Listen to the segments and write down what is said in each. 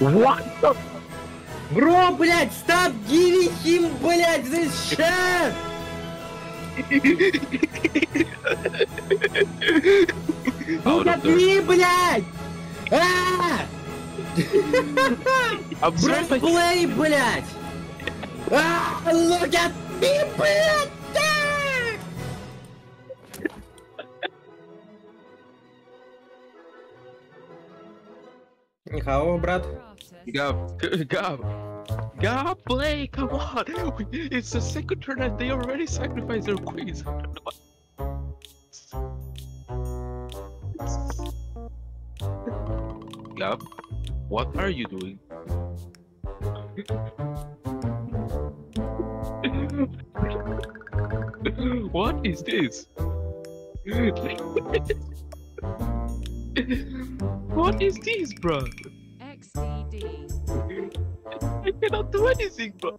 What the... Bro, блядь, stop giving him, блядь, this shit! Утопи, блядь! Ааа! Just play, блядь! Ааа, look at me, блядь! Нихао, брат. Gab, play, come on! It's the second turn and they already sacrificed their queens. Gab, what are you doing? What is this? What is this, bro? XCD. I cannot do anything, bro.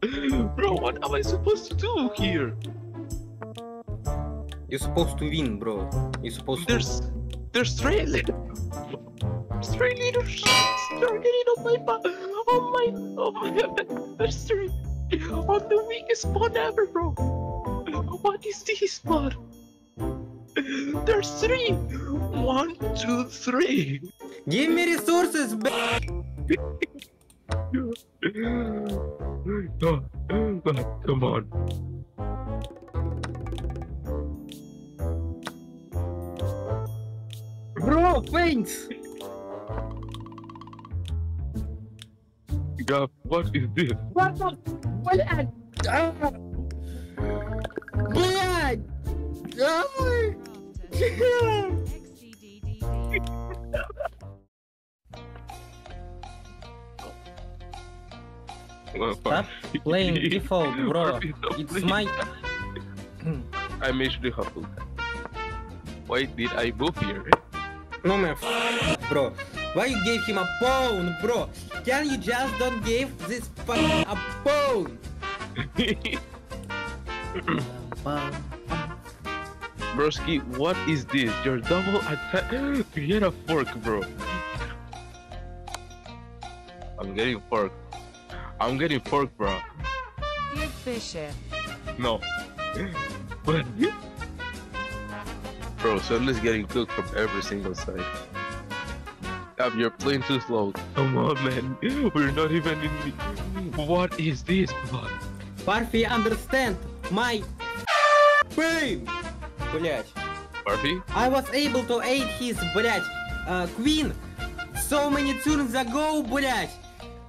Bro, what am I supposed to do here? You're supposed to win, bro. You're supposed to. There's stray leaders. Stray leaders are getting on my butt. Oh my. There's stray. On the weakest spawn ever, bro. What is this spawn? There's three. 1, 2, 3. Give me resources, back. No, come on. Bro, thanks. Gab, what is this? What the? Blood! Blood! Stop playing default, bro. It's my... I'm actually humbled. Why did I move here? No man, bro. Why you gave him a pawn, bro? Can you just don't give this fucking a pawn? Broski, what is this? Your double attack... You get a fork, bro. I'm getting fork. I'm getting fork, bro. You're bishop. No. But bro, Sunless getting cooked from every single side. Gab, you're playing too slow. Come on, man. We're not even in the... What is this, bro? Parfy, understand my pain. Блять. Parfy? I was able to aid his, блять, queen so many turns ago, блять.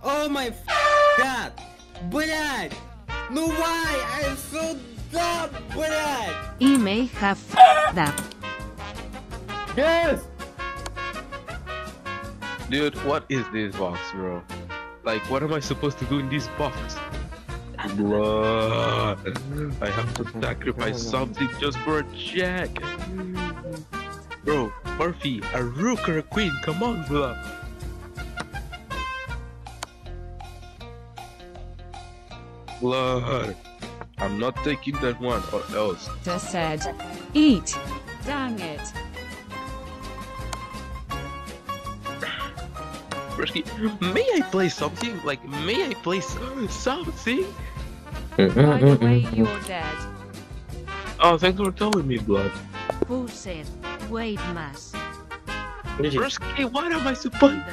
Oh my... God, блядь! No, why? I'm so dumb, блядь! He may have f***ed up. Yes! Dude, what is this box, bro? Like, what am I supposed to do in this box? Bro, I have to sacrifice something just for a check. Bro, Murphy, a rook or a queen, come on, bro. Blood. I'm not taking that one or else. Just said, eat. Dang it. Broski, may I play something? Like, may I play something? By the way, you're dead. Oh, thanks for telling me, Blood. Bullshit. Wait, mass. Broski, what am I supposed to do?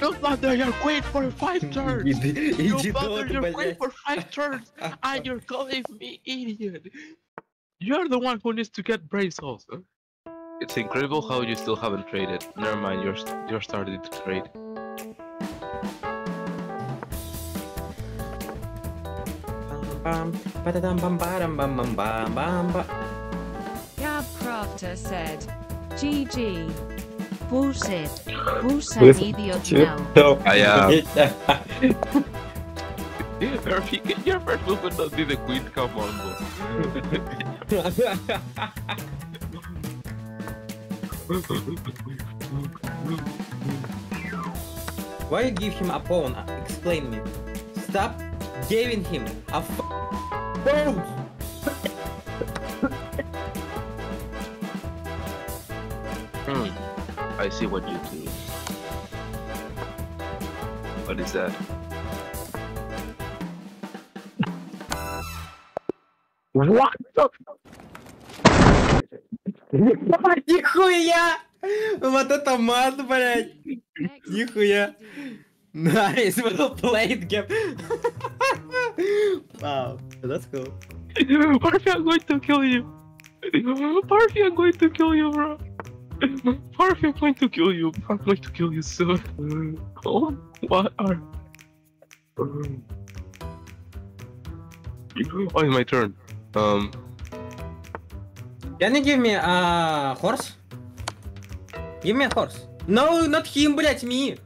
Don't bother your queen for 5 turns! You bother your queen for 5 turns! And you're calling me idiot! You're the one who needs to get brace also. It's incredible how you still haven't traded. Never mind, you're starting to trade. Gab Crafter said, GG. Bullshit. Bullshit, idiot now. I am. Murphy, can your first move and not be the queen? Come on, Why you give him a pawn? Explain me. Stop giving him a pawn! I see what you do. What is that? What the fuck? Нихуя! Вот это мат, блядь! Нихуя! Nice well played, Gab. Wow, that's cool. Parfy, I'm going to kill you. Parfy, I'm going to kill you, bro. Parfy, I'm going to kill you. I'm going to kill you soon. Oh, what are? Oh, my turn. Can you give me a horse? Give me a horse. No, not him, блять, me.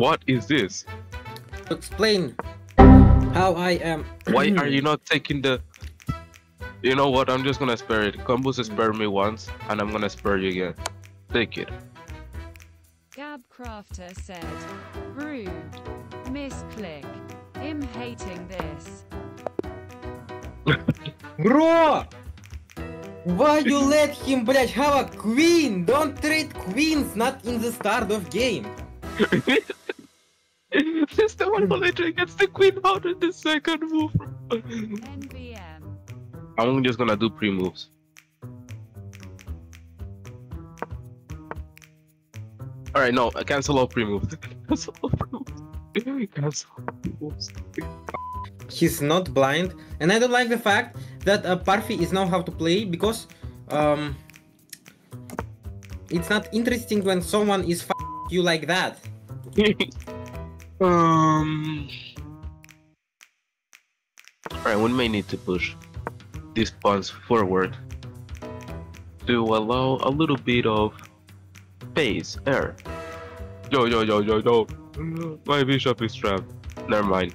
What is this? Explain how I am. Why are you not taking the... You know what, I'm just gonna spare it. Combos spared me once, and I'm gonna spare you again. Take it. Gab Crafter said, rude, misclick, I'm hating this. Bro! Why you let him, блядь, have a queen? Don't treat queens not in the start of game. This is the one who literally gets the queen out of the second move. NBM. I'm just gonna do pre-moves. Alright, no, cancel all pre-moves. Cancel all pre-moves. Cancel all pre-moves. He's not blind, and I don't like the fact that Parfy is now how to play, because it's not interesting when someone is f***ing you like that. Alright, we may need to push these pawns forward to allow a little bit of space, air. Yo. My bishop is trapped. Never mind.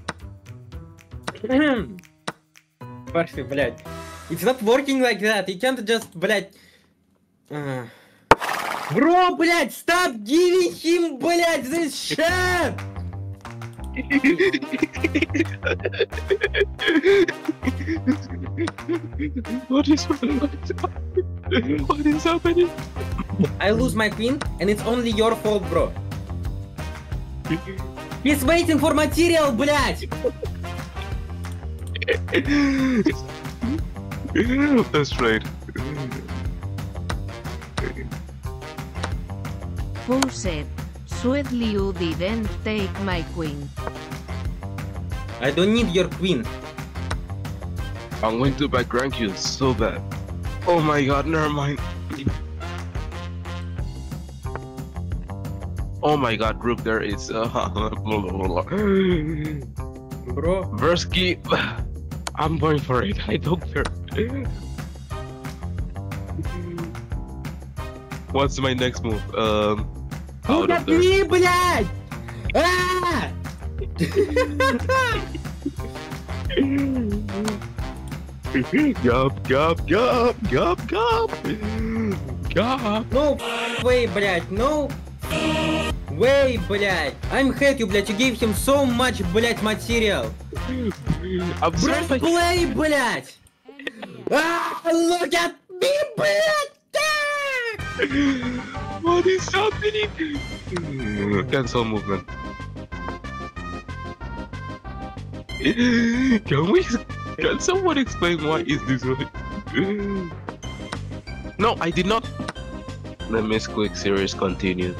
Parfy, блядь. It's not working like that. You can't just, блядь. Bro, блядь, stop giving him, блядь, this shit. What is happening? I lose my queen, and it's only your fault, bro. He's waiting for material, блядь. That's right. Who said, sweetly, you didn't take my queen? I don't need your queen. I'm going to back rank you so bad. Oh my god, never mind. Oh my god, Rook, there is. Bro, Versky, I'm going for it. I don't care. What's my next move? Out of there. Блядь! Ah! Gab. No way, блядь. No way, блядь. I'm hate you, блядь. You gave him so much, блядь, material. Just play, блядь. Ah, look at me, блядь. What is happening? Cancel movement. Can someone explain why is this running? No, I did not. Let me quick series continue.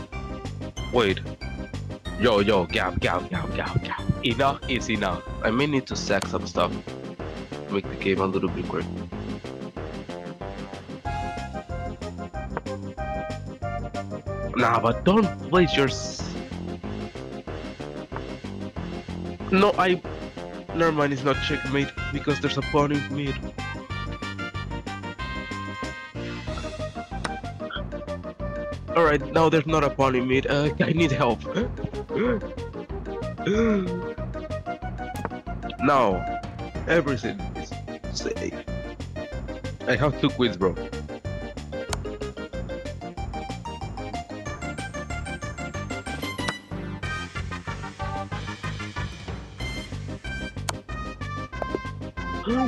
Wait. Yo, Gab. Enough is enough. I may need to sack some stuff. Make the game a little bit quick. Nah, but don't place your... No, I... Never mind, it's not checkmate, because there's a pawn in mid. Alright, now there's not a pawn in mid. I need help. Now, everything is safe. I have 2 queens, bro.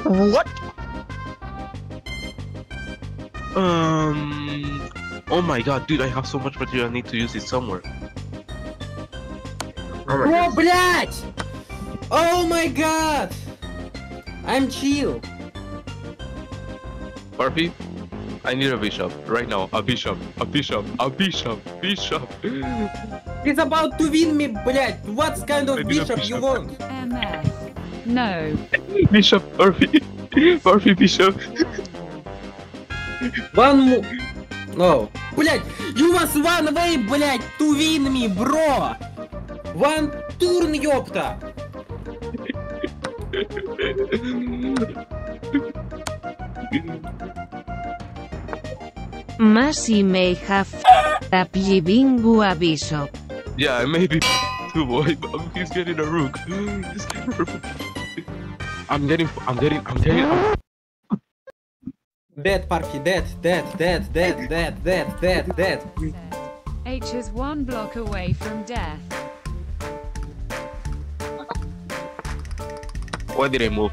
What? Oh my god, dude, I have so much material, I need to use it somewhere. Bro, blять! Oh my god! I'm chill. Parfy, I need a bishop right now. A bishop. He's about to win me, blять. What kind of bishop you want? No. Bishop, Parfy. Parfy, bishop. One more. No. Блять, you was one way, блять, to win me, bro. One turn, ёпта. Masi may have a Pibingua bishop. Yeah, maybe too, boy, but he's getting a rook. I'm getting dead, Parfy, dead. H is 1 block away from death. Why did I move?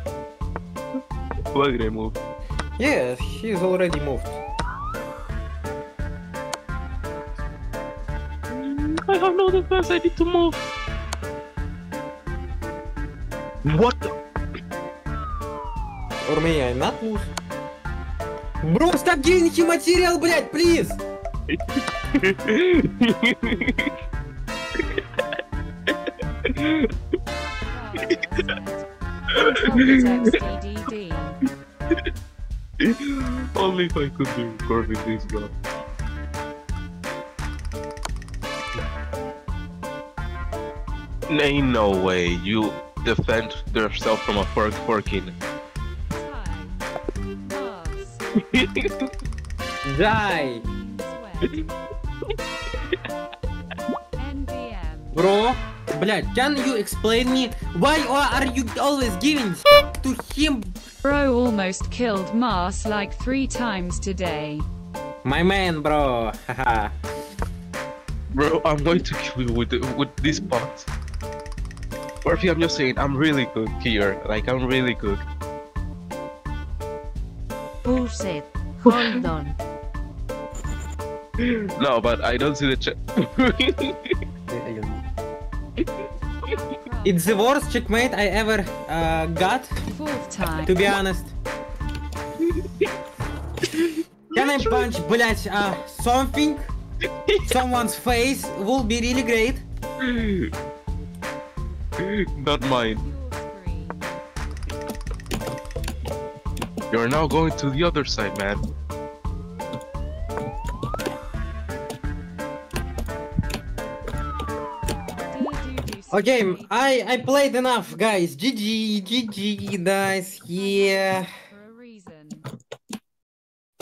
Yeah, he's already moved. I have no defense, I need to move. What? Or may I not lose? Bro, stop giving him material, блядь, please! Only if I could do recording this guy. Ain't no way you defend yourself from a forking. Die! Bro, блядь, can you explain me why are you always giving to him? Bro almost killed Mars like 3 times today. My man, bro. Bro, I'm going to kill you with this pot. Parfy, I'm just saying, I'm really good here. Like, I'm really good. Bullshit. Hold on. No, but I don't see the check. It's the worst checkmate I ever got. 4th time. To be honest. Can I punch, blять, something? Someone's face will be really great. Not mine. You're now going to the other side, man. Okay, I played enough, guys. GG, guys, here.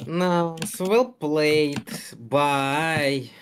Now, well played. Bye.